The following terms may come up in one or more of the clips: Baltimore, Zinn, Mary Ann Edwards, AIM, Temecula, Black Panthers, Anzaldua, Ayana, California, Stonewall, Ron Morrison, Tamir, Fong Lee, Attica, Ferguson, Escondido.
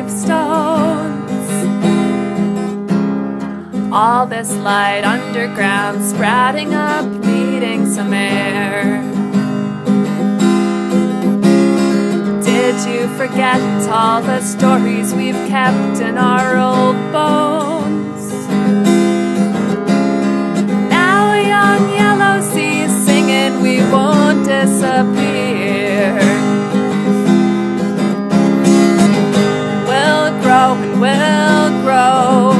gravestones. All this light underground, sprouting up, needing some air. Did you forget all the stories we've kept in our old bones? Now a young yellow sea's singing, we won't disappear. And we'll grow,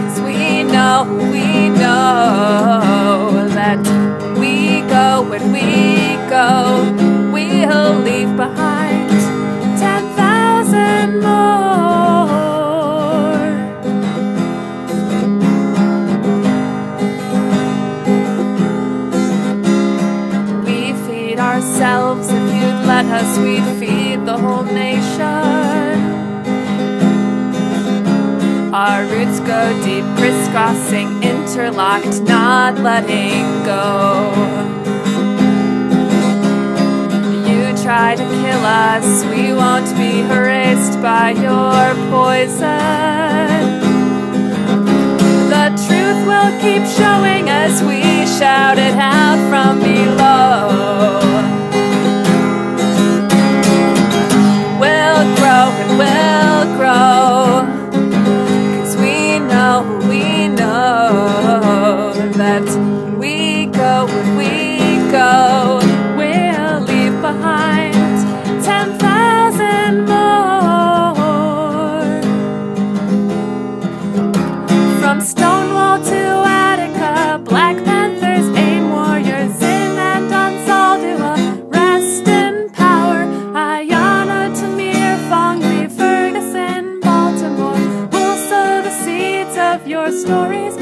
'cause we know that we go, when we go, we'll leave behind 10,000 more. We feed ourselves, if you'd let us, we'd feed the whole nation. Our roots go deep, crisscrossing, interlocked, not letting go. You try to kill us, we won't be harassed by your poison. The truth will keep showing as we shout it out from below. We'll grow and we'll grow. We know that when we go, we'll leave behind 10,000 more. From Stonewall to Attica, Black Panthers, AIM warriors, Zinn and Anzaldua, rest in power. Ayana, Tamir, Fong Lee, Ferguson, Baltimore. Your stories